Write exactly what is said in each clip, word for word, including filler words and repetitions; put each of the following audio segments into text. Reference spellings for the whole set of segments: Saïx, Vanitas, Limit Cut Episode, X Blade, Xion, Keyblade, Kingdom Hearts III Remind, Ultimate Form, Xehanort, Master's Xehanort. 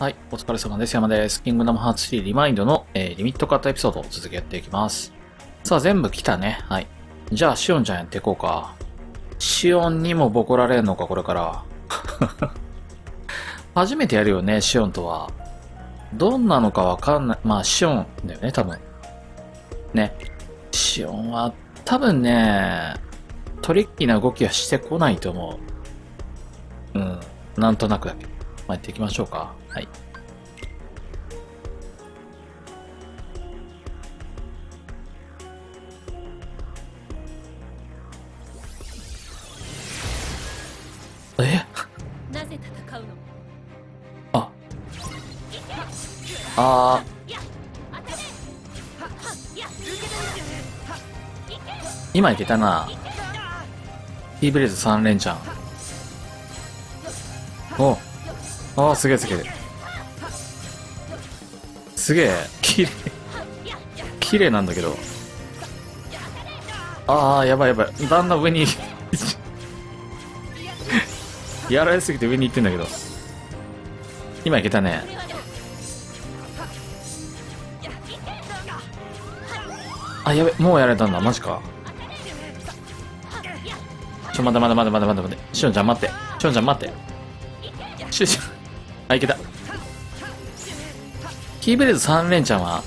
はい、お疲れ様です。山です。キングダムハーツスリーリマインドの、えー、リミットカットエピソードを続けやっていきます。さあ、全部来たね。はい。じゃあ、シオンちゃんやっていこうか。シオンにもボコられんのか、これから。初めてやるよね、シオンとは。どんなのかわかんない。まあ、シオンだよね、多分。ね。シオンは、多分ね、トリッキーな動きはしてこないと思う。うん。なんとなくだけど。まあ、やっていきましょうか。はい。え？なぜ戦うの？あ。ああ。今いけたな。Tブレーズさん連チャン。お。ああ、すげえすげえ。すげえ。きれい。きれいなんだけど。ああ、やばいやばい。だんだん上に。やられすぎて上に行ってんだけど。今いけたね。あ、やべ、もうやられたんだ。マジか。ちょ、待て待て待て待て待て待て。シオンちゃん待って。シオンちゃん待って。シオンちゃん。あ、いけた。キーブレーズさん連チャンは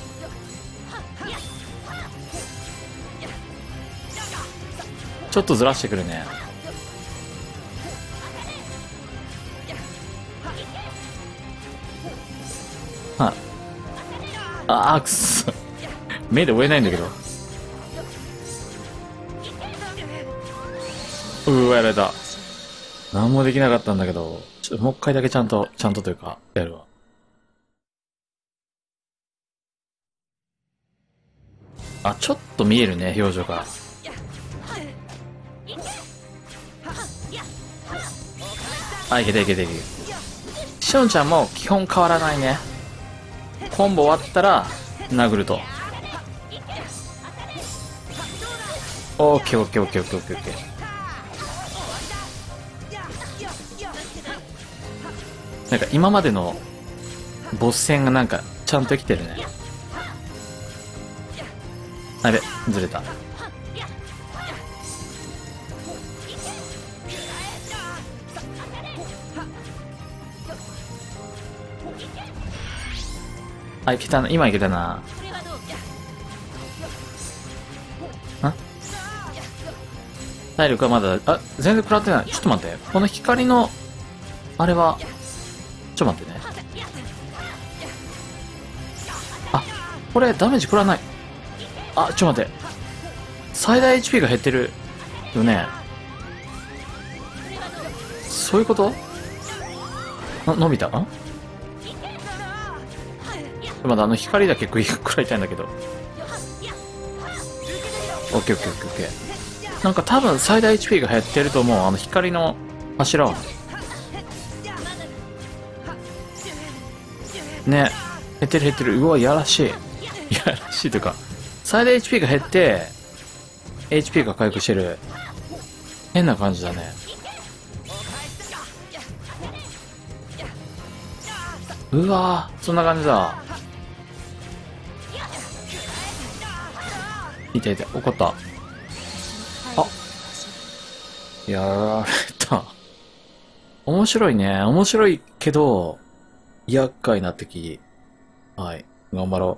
ちょっとずらしてくるね。はい、ああ、くそ、目で追えないんだけど。うわ、やられた。何もできなかったんだけど。ちょっともう一回だけちゃんと、ちゃんとというか、やるわ。あ、ちょっと見えるね、表情が。あ、いけたいけたいけた。シオンちゃんも基本変わらないね。コンボ終わったら、殴ると。オッケーオッケーオッケーオッケーオッケーオッケー。なんか今までのボス戦がなんかちゃんと生きてるね。あれ、ずれた。あ、いけたな。今いけたな。あ、体力はまだ、あ、全然食らってない。ちょっと待って、この光のあれはちょっと待ってね。あ、これダメージ食らわない。あ、ちょっと待って、最大 エイチピー が減ってるよね。そういうこと？あ、伸びた？ん？まだあの光だけ食い食らいたいんだけど。 オーケーオーケーオーケーオーケー。 なんか多分最大 エイチピー が減ってると思う、あの光の柱はね。減ってる減ってる。うわ、やらしい。やらしいというか、最大 エイチピー が減って、エイチピー が回復してる。変な感じだね。うわー、そんな感じだ。いたいた、怒った。あ、やられた。面白いね。面白いけど、厄介な敵。はい。頑張ろ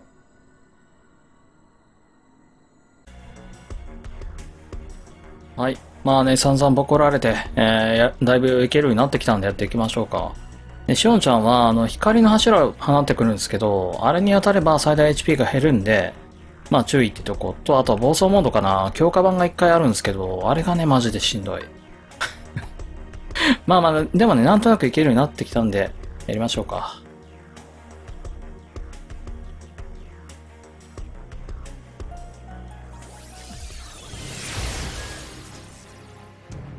う。はい。まあね、散々ボコられて、えー、だいぶいけるようになってきたんでやっていきましょうか。で、シオンちゃんは、あの、光の柱を放ってくるんですけど、あれに当たれば最大 エイチピー が減るんで、まあ注意ってとこと、あとは暴走モードかな。強化版が一回あるんですけど、あれがね、マジでしんどい。まあまあ、でもね、なんとなくいけるようになってきたんで、やりましょうか。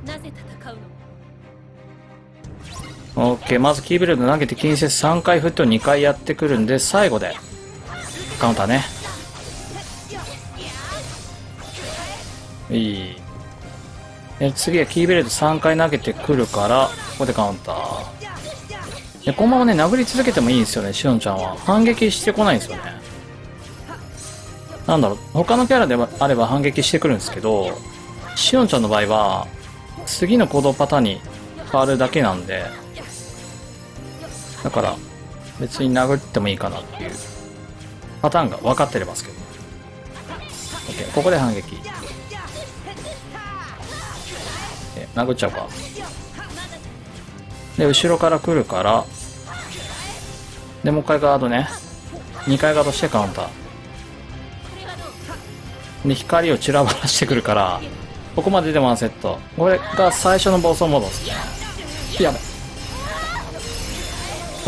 なぜ戦うの？ OK、 まずキーブレード投げて近接さんかい振ってにかいやってくるんで、最後でカウンターね。いい。次はキーブレードさんかい投げてくるから、ここでカウンター。で、このままね、殴り続けてもいいんですよね、シオンちゃんは。反撃してこないんですよね。なんだろう、他のキャラであれば反撃してくるんですけど、シオンちゃんの場合は、次の行動パターンに変わるだけなんで、だから、別に殴ってもいいかなっていう、パターンが分かってればですけど。OK、ここで反撃。で、殴っちゃうか。で、後ろから来るから、で、もう一回ガードね。にかいガードしてカウンター。で、光を散らばらしてくるから、ここまででワンセット。これが最初の暴走モードですね。やばい。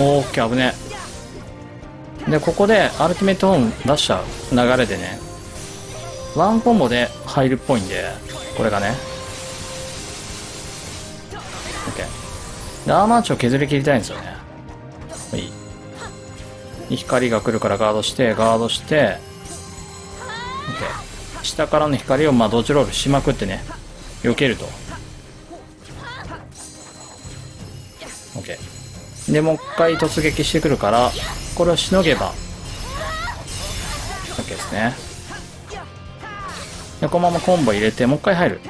オッケー、危ねえ。で、ここでアルティメットホーム出した流れでね、ワンコンボで入るっぽいんで、これがね。オッケー。で、アーマーチを削り切りたいんですよね。はい。光が来るからガードして、ガードして、OK。下からの光をまあドッジロールしまくってね、避けると。OK。で、もう一回突撃してくるから、これをしのげば、OK ですね。で、このままコンボ入れて、もう一回入る。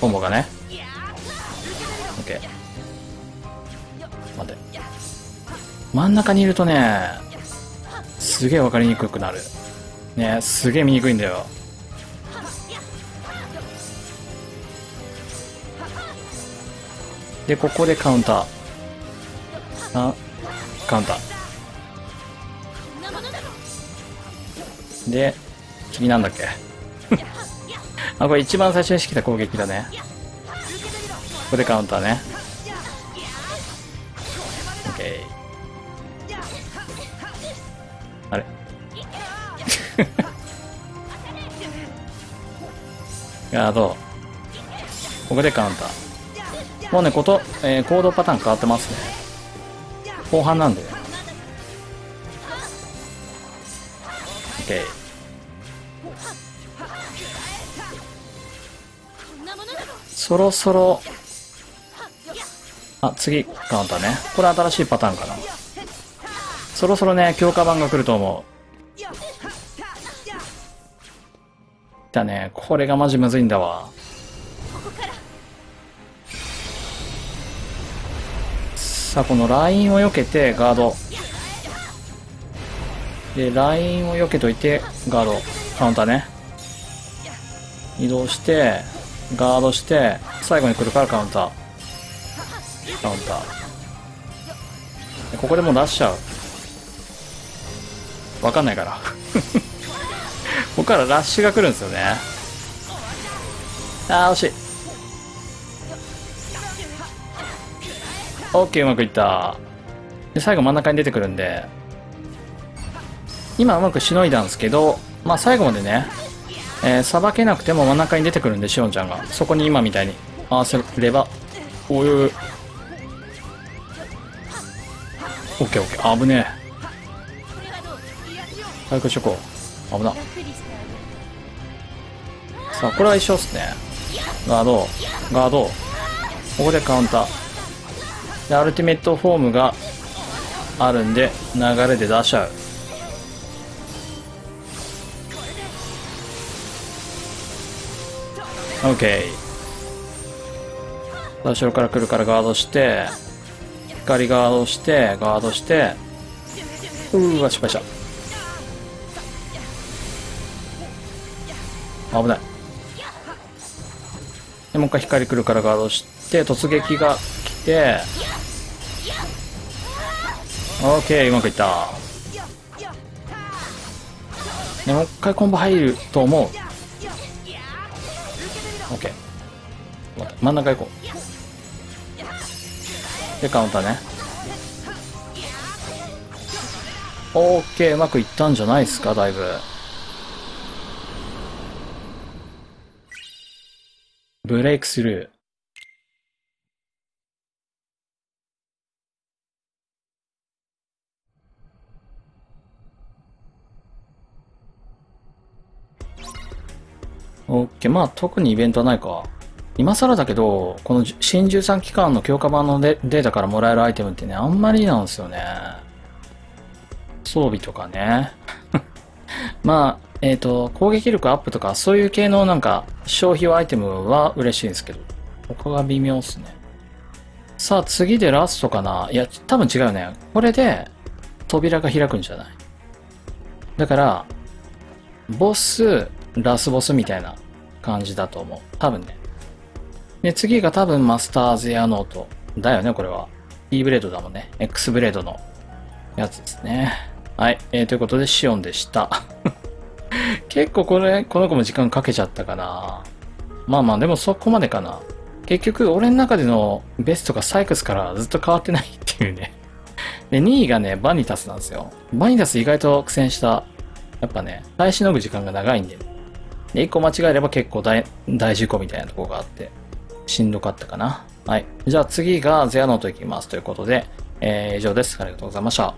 コンボがね。OK。真ん中にいるとね、すげえ分かりにくくなる。ね、すげえ見にくいんだよ。で、ここでカウンター。あ、カウンター。で、次なんだっけあ、これ一番最初にしてきた攻撃だね。ここでカウンターね。OK。あれガード。ここでカウンター。もうね、こと、えー、行動パターン変わってますね。後半なんで。OK。そろそろ、あ、次、カウンターね。これ新しいパターンかな。そろそろね、強化版が来ると思う。だね、これがマジむずいんだわ。さあ、このラインを避けてガード。で、ラインを避けといてガード。カウンターね。移動して、ガードして、最後に来るからカウンター。カウンター。で、ここでもう出しちゃう。わかんないからここからラッシュが来るんですよね。あー、惜しい。オッケー、うまくいった。で、最後真ん中に出てくるんで、今うまくしのいだんですけど、まあ最後までね、えー、さばけなくても真ん中に出てくるんで、しおんちゃんがそこに今みたいに合わせれば、こういう オーケーオーケー。 危ねえ。回復しとこう。危な。さあ、これは一緒っすね。ガード、ガード。ここでカウンター。で、アルティメットフォームがあるんで、流れで出しちゃう。オッケー。後ろから来るからガードして、光ガードして、ガードして、うーわ、失敗した。危ない。で、もう一回光来るからガードして、突撃が来て、オーケー、うまくいった。で、もう一回コンボ入ると思う。オーケー。真ん中行こう。で、カウンターね。オーケー、うまくいったんじゃないですか、だいぶ。ブレイクスルー。オッケー、まあ特にイベントはないか。今更だけど、この新じゅうさん機関の強化版のデータからもらえるアイテムってね、あんまりなんですよね。装備とかね。まあ、えっと、攻撃力アップとか、そういう系のなんか、消費アイテムは嬉しいんですけど、他が微妙っすね。さあ、次でラストかな。いや、多分違うね。これで、扉が開くんじゃない。だから、ボス、ラスボスみたいな感じだと思う。多分ね。で、次が多分マスターズエアノート。だよね、これは。E ブレードだもんね。X ブレードのやつですね。はい。えー、ということで、シオンでした。結構これ、この子も時間かけちゃったかな。まあまあ、でもそこまでかな。結局、俺の中でのベストがサイクスからずっと変わってないっていうね。で、にいがね、バニタスなんですよ。バニタス意外と苦戦した。やっぱね、耐えしのぐ時間が長いんで。で、いっこ間違えれば結構 大, 大事故みたいなとこがあって。しんどかったかな。はい。じゃあ次がゼアノートいきます。ということで、えー、以上です。ありがとうございました。